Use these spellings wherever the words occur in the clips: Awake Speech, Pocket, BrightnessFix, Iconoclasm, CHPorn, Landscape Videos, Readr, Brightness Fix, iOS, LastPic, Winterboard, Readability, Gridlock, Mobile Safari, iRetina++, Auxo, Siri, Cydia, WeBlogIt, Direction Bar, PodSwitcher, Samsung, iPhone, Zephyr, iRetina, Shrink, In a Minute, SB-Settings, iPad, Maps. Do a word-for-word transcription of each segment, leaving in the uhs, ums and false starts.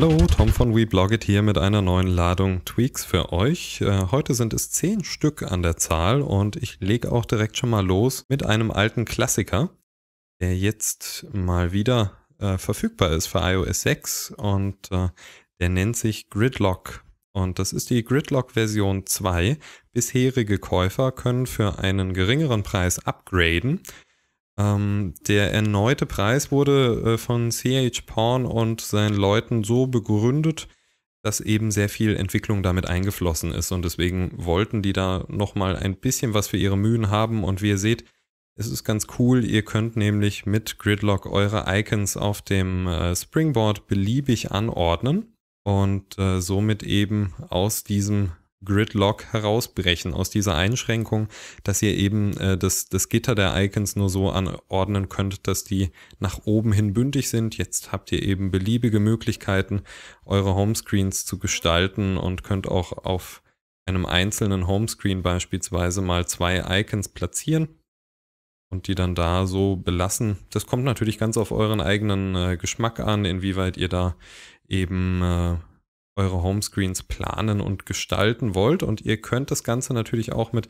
Hallo, Tom von WeBlogIt hier mit einer neuen Ladung Tweaks für euch. Heute sind es zehn Stück an der Zahl und ich lege auch direkt schon mal los mit einem alten Klassiker, der jetzt mal wieder äh, verfügbar ist für iOS sechs und äh, der nennt sich Gridlock. Und das ist die Gridlock Version zwei. Bisherige Käufer können für einen geringeren Preis upgraden. Ähm, der erneute Preis wurde äh, von CHPorn und seinen Leuten so begründet, dass eben sehr viel Entwicklung damit eingeflossen ist. Und deswegen wollten die da nochmal ein bisschen was für ihre Mühen haben. Und wie ihr seht, es ist ganz cool, ihr könnt nämlich mit Gridlock eure Icons auf dem äh, Springboard beliebig anordnen und äh, somit eben aus diesem Gridlock herausbrechen, aus dieser Einschränkung, dass ihr eben äh, das, das Gitter der Icons nur so anordnen könnt, dass die nach oben hin bündig sind. Jetzt habt ihr eben beliebige Möglichkeiten, eure Homescreens zu gestalten und könnt auch auf einem einzelnen Homescreen beispielsweise mal zwei Icons platzieren und die dann da so belassen. Das kommt natürlich ganz auf euren eigenen äh, Geschmack an, inwieweit ihr da eben äh, eure Homescreens planen und gestalten wollt. Und ihr könnt das Ganze natürlich auch mit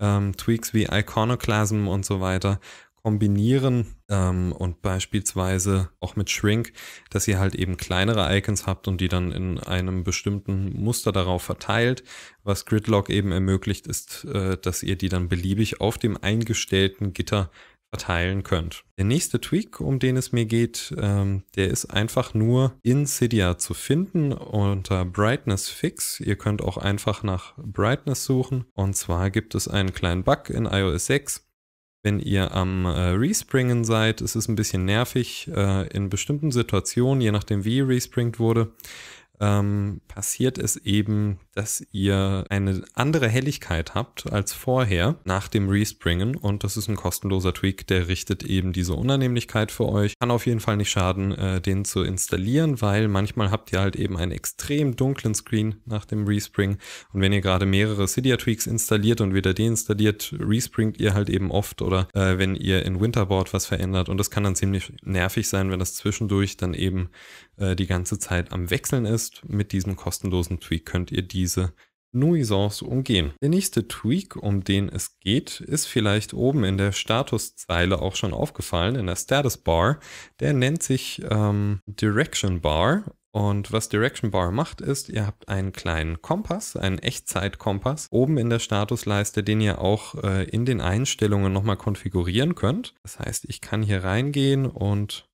ähm, Tweaks wie Iconoclasm und so weiter kombinieren ähm, und beispielsweise auch mit Shrink, dass ihr halt eben kleinere Icons habt und die dann in einem bestimmten Muster darauf verteilt. Was Gridlock eben ermöglicht, ist, äh, dass ihr die dann beliebig auf dem eingestellten Gitter verteilen könnt. Der nächste Tweak, um den es mir geht, ähm, der ist einfach nur in Cydia zu finden unter Brightness Fix. Ihr könnt auch einfach nach Brightness suchen. Und zwar gibt es einen kleinen Bug in iOS sechs. Wenn ihr am äh, Respringen seid, ist es ein bisschen nervig. Äh, in bestimmten Situationen, je nachdem wie respringt wurde, ähm, passiert es eben, dass ihr eine andere Helligkeit habt als vorher nach dem Respringen. Und das ist ein kostenloser Tweak, der richtet eben diese Unannehmlichkeit für euch. Kann auf jeden Fall nicht schaden, äh, den zu installieren, weil manchmal habt ihr halt eben einen extrem dunklen Screen nach dem Respring. Und wenn ihr gerade mehrere Cydia-Tweaks installiert und wieder deinstalliert, respringt ihr halt eben oft oder äh, wenn ihr in Winterboard was verändert. Und das kann dann ziemlich nervig sein, wenn das zwischendurch dann eben äh, die ganze Zeit am Wechseln ist. Mit diesem kostenlosen Tweak könnt ihr die diese Nuisance umgehen. Der nächste Tweak, um den es geht, ist vielleicht oben in der Statuszeile auch schon aufgefallen, in der Status Bar. Der nennt sich ähm, Direction Bar. Und was Direction Bar macht, ist, ihr habt einen kleinen Kompass, einen Echtzeit-Kompass, oben in der Statusleiste, den ihr auch äh, in den Einstellungen nochmal konfigurieren könnt. Das heißt, ich kann hier reingehen und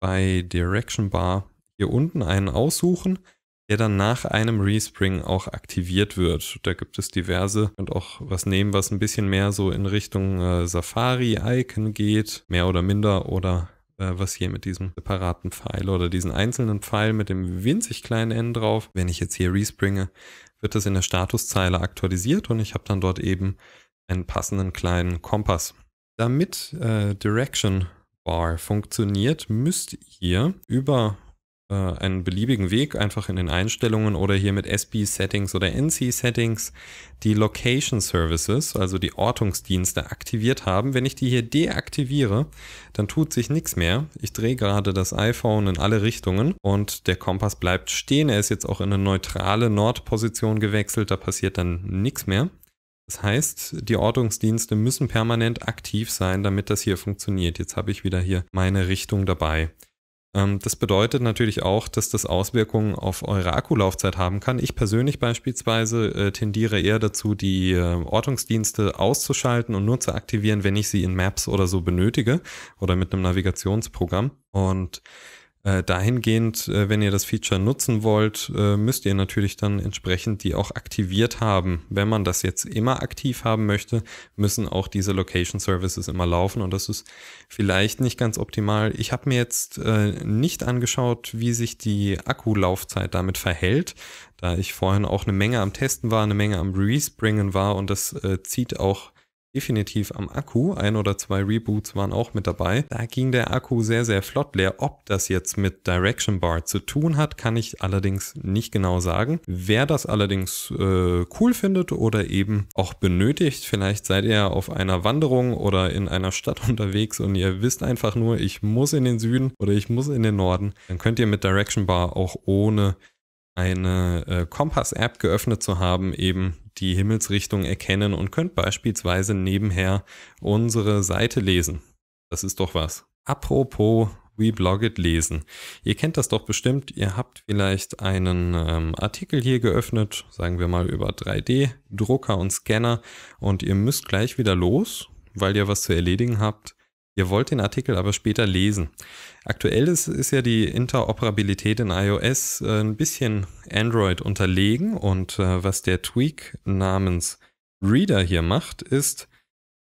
bei Direction Bar hier unten einen aussuchen, der dann nach einem Respring auch aktiviert wird. Da gibt es diverse und auch was nehmen, was ein bisschen mehr so in Richtung äh, Safari-Icon geht, mehr oder minder, oder äh, was hier mit diesem separaten Pfeil oder diesen einzelnen Pfeil mit dem winzig kleinen N drauf. Wenn ich jetzt hier respringe, wird das in der Statuszeile aktualisiert und ich habe dann dort eben einen passenden kleinen Kompass. Damit äh, Direction Bar funktioniert, müsst ihr über einen beliebigen Weg einfach in den Einstellungen oder hier mit S B Settings oder N C Settings die Location Services, also die Ortungsdienste, aktiviert haben. Wenn ich die hier deaktiviere, dann tut sich nichts mehr. Ich drehe gerade das iPhone in alle Richtungen und der Kompass bleibt stehen. Er ist jetzt auch in eine neutrale Nordposition gewechselt, da passiert dann nichts mehr. Das heißt, die Ortungsdienste müssen permanent aktiv sein, damit das hier funktioniert. Jetzt habe ich wieder hier meine Richtung dabei. Das bedeutet natürlich auch, dass das Auswirkungen auf eure Akkulaufzeit haben kann. Ich persönlich beispielsweise äh, tendiere eher dazu, die äh, Ortungsdienste auszuschalten und nur zu aktivieren, wenn ich sie in Maps oder so benötige oder mit einem Navigationsprogramm. Und äh, dahingehend, äh, wenn ihr das Feature nutzen wollt, äh, müsst ihr natürlich dann entsprechend die auch aktiviert haben. Wenn man das jetzt immer aktiv haben möchte, müssen auch diese Location Services immer laufen und das ist vielleicht nicht ganz optimal. Ich habe mir jetzt äh, nicht angeschaut, wie sich die Akkulaufzeit damit verhält, da ich vorhin auch eine Menge am Testen war, eine Menge am Respringen war und das äh, zieht auch definitiv am Akku. Ein oder zwei Reboots waren auch mit dabei. Da ging der Akku sehr, sehr flott leer. Ob das jetzt mit Direction Bar zu tun hat, kann ich allerdings nicht genau sagen. Wer das allerdings äh, cool findet oder eben auch benötigt, vielleicht seid ihr auf einer Wanderung oder in einer Stadt unterwegs und ihr wisst einfach nur, ich muss in den Süden oder ich muss in den Norden, dann könnt ihr mit Direction Bar auch ohne eine äh, Kompass-App geöffnet zu haben, eben die Himmelsrichtung erkennen und könnt beispielsweise nebenher unsere Seite lesen. Das ist doch was. Apropos WeBlogIt lesen. Ihr kennt das doch bestimmt, ihr habt vielleicht einen ähm, Artikel hier geöffnet, sagen wir mal über drei D Drucker und Scanner und ihr müsst gleich wieder los, weil ihr was zu erledigen habt. Ihr wollt den Artikel aber später lesen. Aktuell ist, ist ja die Interoperabilität in iOS äh, ein bisschen Android unterlegen und äh, was der Tweak namens Readr hier macht, ist,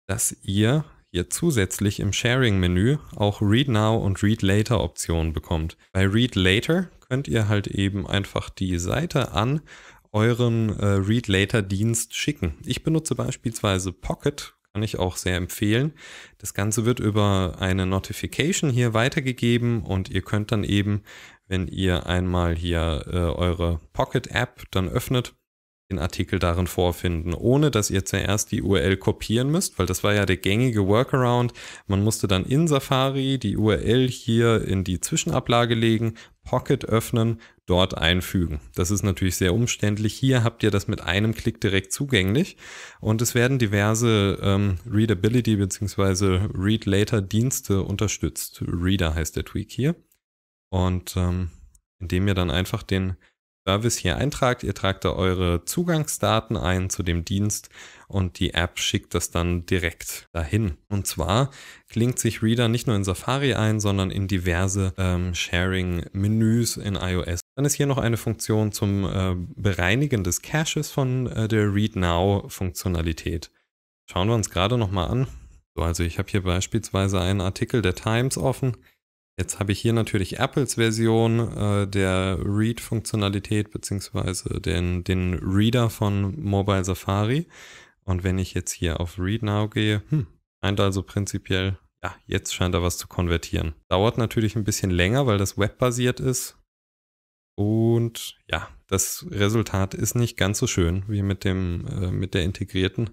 dass ihr hier zusätzlich im Sharing-Menü auch Read Now und Read Later Optionen bekommt. Bei Read Later könnt ihr halt eben einfach die Seite an euren äh, Read Later Dienst schicken. Ich benutze beispielsweise Pocket. Kann ich auch sehr empfehlen. Das Ganze wird über eine Notification hier weitergegeben und ihr könnt dann eben, wenn ihr einmal hier äh, eure Pocket-App dann öffnet, den Artikel darin vorfinden, ohne dass ihr zuerst die U R L kopieren müsst, weil das war ja der gängige Workaround. Man musste dann in Safari die U R L hier in die Zwischenablage legen, Pocket öffnen, dort einfügen. Das ist natürlich sehr umständlich. Hier habt ihr das mit einem Klick direkt zugänglich und es werden diverse ähm, Readability bzw. Read Later Dienste unterstützt. Readr heißt der Tweak hier. Und ähm, indem ihr dann einfach den Service hier eintragt, ihr tragt da eure Zugangsdaten ein zu dem Dienst und die App schickt das dann direkt dahin. Und zwar klingt sich Readr nicht nur in Safari ein, sondern in diverse ähm, Sharing-Menüs in iOS. Dann ist hier noch eine Funktion zum äh, Bereinigen des Caches von äh, der Read Now-Funktionalität. Schauen wir uns gerade nochmal an. So, also ich habe hier beispielsweise einen Artikel der Times offen. Jetzt habe ich hier natürlich Apples Version äh, der Read-Funktionalität bzw. den, den Readr von Mobile Safari. Und wenn ich jetzt hier auf Read Now gehe, hm, scheint also prinzipiell, ja, jetzt scheint da was zu konvertieren. Dauert natürlich ein bisschen länger, weil das webbasiert ist. Und ja, das Resultat ist nicht ganz so schön wie mit, dem, äh, mit der integrierten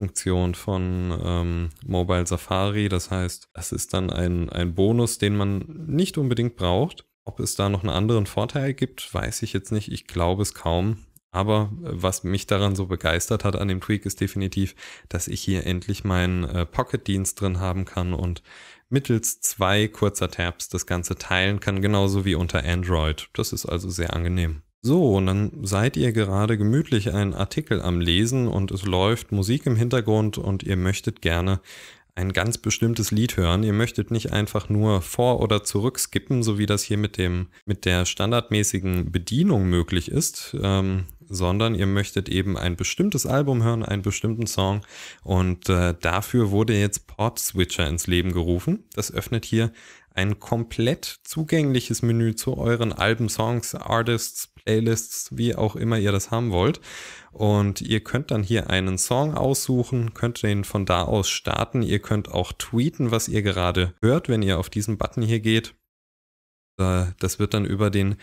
Funktion von ähm, Mobile Safari. Das heißt, das ist dann ein, ein Bonus, den man nicht unbedingt braucht. Ob es da noch einen anderen Vorteil gibt, weiß ich jetzt nicht. Ich glaube es kaum. Aber was mich daran so begeistert hat an dem Tweak ist definitiv, dass ich hier endlich meinen äh, Pocket-Dienst drin haben kann und mittels zwei kurzer Tabs das Ganze teilen kann, genauso wie unter Android. Das ist also sehr angenehm. So, und dann seid ihr gerade gemütlich einen Artikel am Lesen und es läuft Musik im Hintergrund und ihr möchtet gerne ein ganz bestimmtes Lied hören. Ihr möchtet nicht einfach nur vor- oder zurück skippen, so wie das hier mit, dem, mit der standardmäßigen Bedienung möglich ist, ähm, sondern ihr möchtet eben ein bestimmtes Album hören, einen bestimmten Song und äh, dafür wurde jetzt PodSwitcher ins Leben gerufen. Das öffnet hier ein komplett zugängliches Menü zu euren Alben, Songs, Artists, Playlists, wie auch immer ihr das haben wollt. Und ihr könnt dann hier einen Song aussuchen, könnt den von da aus starten. Ihr könnt auch tweeten, was ihr gerade hört, wenn ihr auf diesen Button hier geht. Das wird dann über den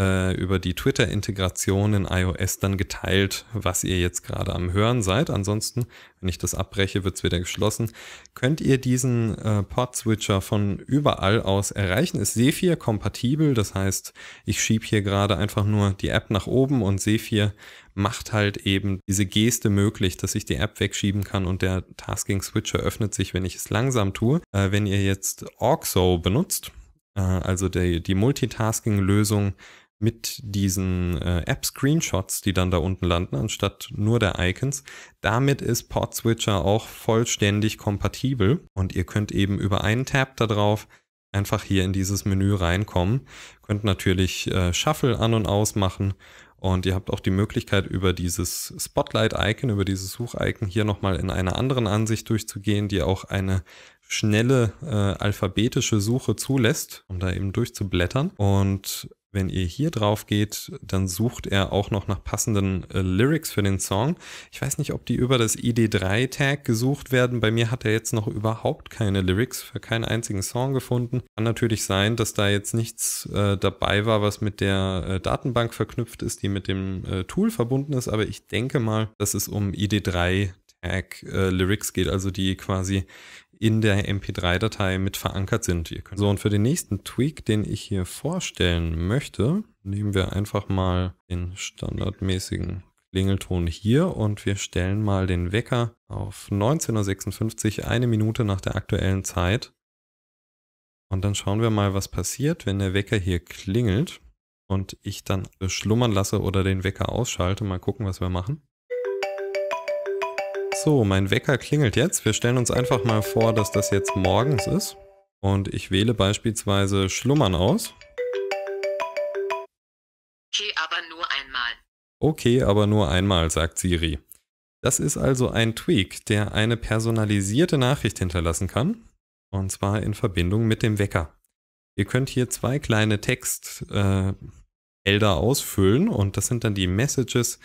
über die Twitter-Integration in iOS dann geteilt, was ihr jetzt gerade am Hören seid. Ansonsten, wenn ich das abbreche, wird es wieder geschlossen. Könnt ihr diesen äh, PodSwitcher von überall aus erreichen? Ist Zephyr kompatibel? Das heißt, ich schiebe hier gerade einfach nur die App nach oben und Zephyr macht halt eben diese Geste möglich, dass ich die App wegschieben kann und der Tasking-Switcher öffnet sich, wenn ich es langsam tue. Äh, wenn ihr jetzt Auxo benutzt, äh, also die, die Multitasking-Lösung, mit diesen äh, App-Screenshots, die dann da unten landen, anstatt nur der Icons. Damit ist PodSwitcher auch vollständig kompatibel und ihr könnt eben über einen Tab da drauf einfach hier in dieses Menü reinkommen. Könnt natürlich äh, Shuffle an- und ausmachen und ihr habt auch die Möglichkeit, über dieses Spotlight-Icon, über dieses Such-Icon hier nochmal in einer anderen Ansicht durchzugehen, die auch eine schnelle äh, alphabetische Suche zulässt, um da eben durchzublättern. Und Wenn ihr hier drauf geht, dann sucht er auch noch nach passenden äh, Lyrics für den Song. Ich weiß nicht, ob die über das I D drei Tag gesucht werden. Bei mir hat er jetzt noch überhaupt keine Lyrics für keinen einzigen Song gefunden. Kann natürlich sein, dass da jetzt nichts äh, dabei war, was mit der äh, Datenbank verknüpft ist, die mit dem äh, Tool verbunden ist. Aber ich denke mal, dass es um I D drei Tag äh, Lyrics geht, also die quasi in der M P drei Datei mit verankert sind. Ihr könnt so, und für den nächsten Tweak, den ich hier vorstellen möchte, nehmen wir einfach mal den standardmäßigen Klingelton hier und wir stellen mal den Wecker auf neunzehn Uhr sechsundfünfzig, eine Minute nach der aktuellen Zeit. Und dann schauen wir mal, was passiert, wenn der Wecker hier klingelt und ich dann schlummern lasse oder den Wecker ausschalte. Mal gucken, was wir machen. So, mein Wecker klingelt jetzt. Wir stellen uns einfach mal vor, dass das jetzt morgens ist. Und ich wähle beispielsweise Schlummern aus. Okay, aber nur einmal. Okay, aber nur einmal, sagt Siri. Das ist also ein Tweak, der eine personalisierte Nachricht hinterlassen kann. Und zwar in Verbindung mit dem Wecker. Ihr könnt hier zwei kleine Text... Äh, Felder ausfüllen und das sind dann die Messages,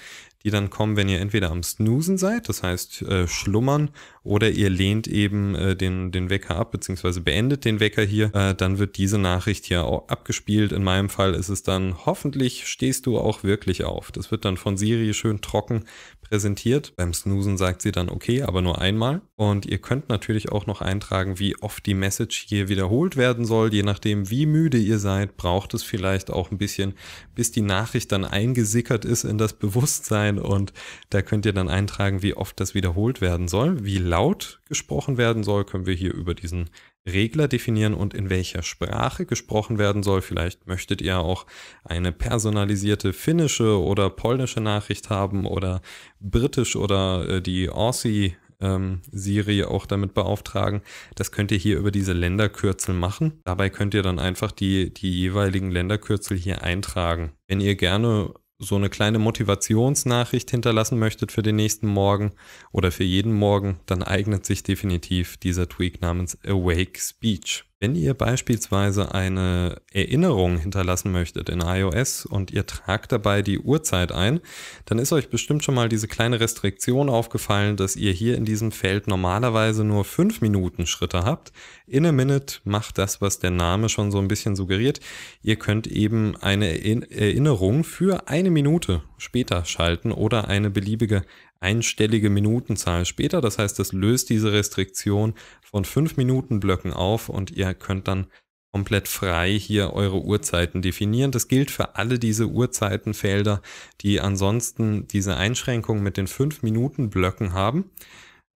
die dann kommen, wenn ihr entweder am Snoosen seid, das heißt äh, schlummern, oder ihr lehnt eben äh, den, den Wecker ab, beziehungsweise beendet den Wecker hier, äh, dann wird diese Nachricht hier auch abgespielt. In meinem Fall ist es dann, hoffentlich stehst du auch wirklich auf. Das wird dann von Siri schön trocken präsentiert. Beim Snoosen sagt sie dann okay, aber nur einmal. Und ihr könnt natürlich auch noch eintragen, wie oft die Message hier wiederholt werden soll. Je nachdem, wie müde ihr seid, braucht es vielleicht auch ein bisschen, bis die Nachricht dann eingesickert ist in das Bewusstsein, und da könnt ihr dann eintragen, wie oft das wiederholt werden soll. Wie laut gesprochen werden soll, können wir hier über diesen Regler definieren, und in welcher Sprache gesprochen werden soll. Vielleicht möchtet ihr auch eine personalisierte finnische oder polnische Nachricht haben oder britisch oder die Aussie Ähm, Siri auch damit beauftragen. Das könnt ihr hier über diese Länderkürzel machen. Dabei könnt ihr dann einfach die, die jeweiligen Länderkürzel hier eintragen. Wenn ihr gerne so eine kleine Motivationsnachricht hinterlassen möchtet für den nächsten Morgen oder für jeden Morgen, dann eignet sich definitiv dieser Tweak namens Awake Speech. Wenn ihr beispielsweise eine Erinnerung hinterlassen möchtet in iOS und ihr tragt dabei die Uhrzeit ein, dann ist euch bestimmt schon mal diese kleine Restriktion aufgefallen, dass ihr hier in diesem Feld normalerweise nur fünf Minuten Schritte habt. In a Minute macht das, was der Name schon so ein bisschen suggeriert. Ihr könnt eben eine Erinnerung für eine Minute später schalten oder eine beliebige einstellige Minutenzahl später. Das heißt, das löst diese Restriktion von fünf Minuten Blöcken auf und ihr könnt dann komplett frei hier eure Uhrzeiten definieren. Das gilt für alle diese Uhrzeitenfelder, die ansonsten diese Einschränkung mit den fünf Minuten Blöcken haben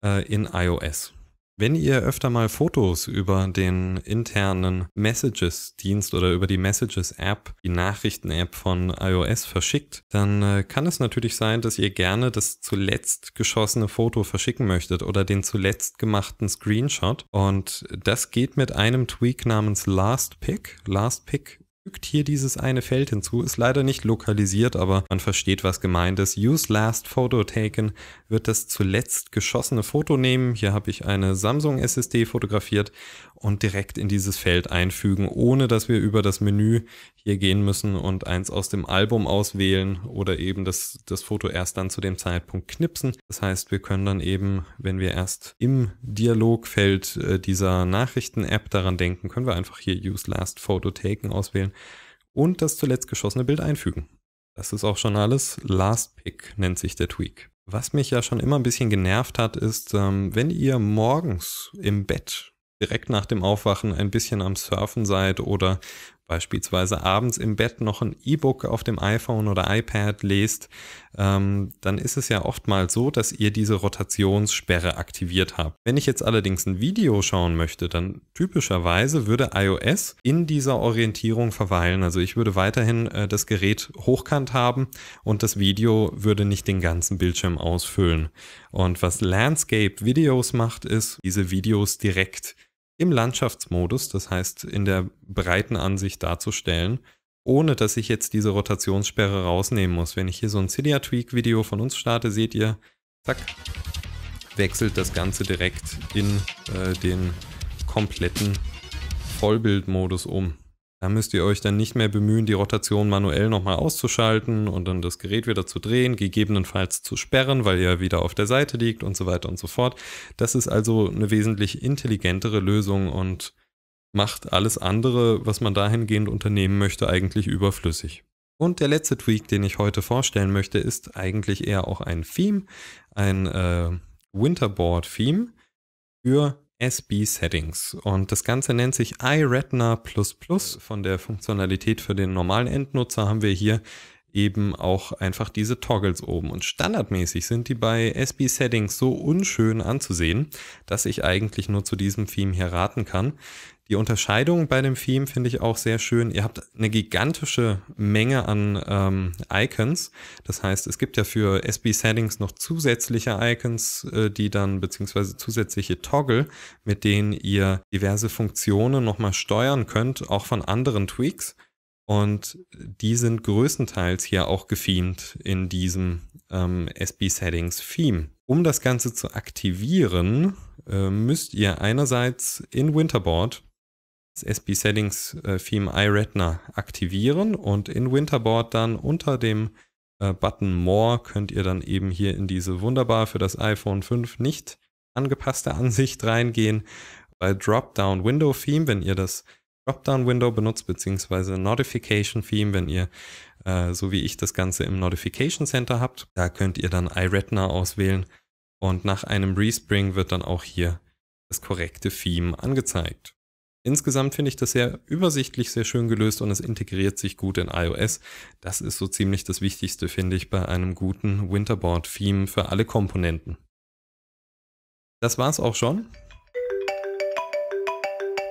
äh, in iOS. Wenn ihr öfter mal Fotos über den internen Messages-Dienst oder über die Messages-App, die Nachrichten-App von iOS verschickt, dann kann es natürlich sein, dass ihr gerne das zuletzt geschossene Foto verschicken möchtet oder den zuletzt gemachten Screenshot. Und das geht mit einem Tweak namens LastPic. LastPic fügt hier dieses eine Feld hinzu, ist leider nicht lokalisiert, aber man versteht, was gemeint ist. Use last photo taken wird das zuletzt geschossene Foto nehmen. Hier habe ich eine Samsung S S D fotografiert und direkt in dieses Feld einfügen, ohne dass wir über das Menü hier gehen müssen und eins aus dem Album auswählen oder eben das, das Foto erst dann zu dem Zeitpunkt knipsen. Das heißt, wir können dann eben, wenn wir erst im Dialogfeld dieser Nachrichten-App daran denken, können wir einfach hier Use last photo taken auswählen und das zuletzt geschossene Bild einfügen. Das ist auch schon alles. LastPic nennt sich der Tweak. Was mich ja schon immer ein bisschen genervt hat, ist, wenn ihr morgens im Bett direkt nach dem Aufwachen ein bisschen am Surfen seid oder beispielsweise abends im Bett noch ein E-Book auf dem iPhone oder iPad lest, ähm, dann ist es ja oftmals so, dass ihr diese Rotationssperre aktiviert habt. Wenn ich jetzt allerdings ein Video schauen möchte, dann typischerweise würde iOS in dieser Orientierung verweilen. Also ich würde weiterhin äh, das Gerät hochkant haben und das Video würde nicht den ganzen Bildschirm ausfüllen. Und was Landscape Videos macht, ist, diese Videos direkt im Landschaftsmodus, das heißt in der breiten Ansicht darzustellen, ohne dass ich jetzt diese Rotationssperre rausnehmen muss. Wenn ich hier so ein Cydia-Tweak-Video von uns starte, seht ihr, zack, wechselt das Ganze direkt in äh, den kompletten Vollbildmodus um. Da müsst ihr euch dann nicht mehr bemühen, die Rotation manuell nochmal auszuschalten und dann das Gerät wieder zu drehen, gegebenenfalls zu sperren, weil ihr wieder auf der Seite liegt und so weiter und so fort. Das ist also eine wesentlich intelligentere Lösung und macht alles andere, was man dahingehend unternehmen möchte, eigentlich überflüssig. Und der letzte Tweak, den ich heute vorstellen möchte, ist eigentlich eher auch ein Theme, ein äh, Winterboard-Theme für S B-Settings. Und das Ganze nennt sich iRetina plus plus. Von der Funktionalität für den normalen Endnutzer haben wir hier eben auch einfach diese Toggles oben. Und standardmäßig sind die bei S B-Settings so unschön anzusehen, dass ich eigentlich nur zu diesem Theme hier raten kann. Die Unterscheidung bei dem Theme finde ich auch sehr schön. Ihr habt eine gigantische Menge an ähm, Icons. Das heißt, es gibt ja für S B-Settings noch zusätzliche Icons, äh, die dann, beziehungsweise zusätzliche Toggle, mit denen ihr diverse Funktionen nochmal steuern könnt, auch von anderen Tweaks. Und die sind größtenteils hier auch gethemed in diesem ähm, S B-Settings-Theme. Um das Ganze zu aktivieren, äh, müsst ihr einerseits in Winterboard das S B-Settings-Theme iRetina aktivieren und in Winterboard dann unter dem äh, Button More könnt ihr dann eben hier in diese wunderbar für das iPhone fünf nicht angepasste Ansicht reingehen. Bei Dropdown Window Theme, wenn ihr das Dropdown-Window benutzt, beziehungsweise Notification-Theme, wenn ihr, äh, so wie ich, das Ganze im Notification Center habt. Da könnt ihr dann iRetina auswählen und nach einem Respring wird dann auch hier das korrekte Theme angezeigt. Insgesamt finde ich das sehr übersichtlich, sehr schön gelöst und es integriert sich gut in iOS. Das ist so ziemlich das Wichtigste, finde ich, bei einem guten Winterboard-Theme für alle Komponenten. Das war's auch schon.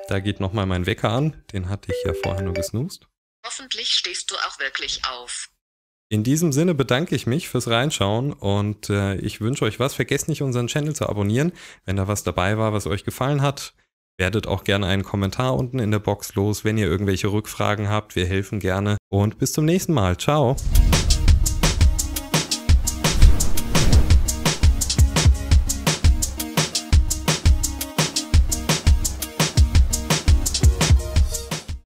Da geht nochmal mein Wecker an, den hatte ich ja vorher nur gesnoost. Hoffentlich stehst du auch wirklich auf. In diesem Sinne bedanke ich mich fürs Reinschauen und äh, ich wünsche euch was. Vergesst nicht, unseren Channel zu abonnieren, wenn da was dabei war, was euch gefallen hat. Werdet auch gerne einen Kommentar unten in der Box los, wenn ihr irgendwelche Rückfragen habt. Wir helfen gerne und bis zum nächsten Mal. Ciao.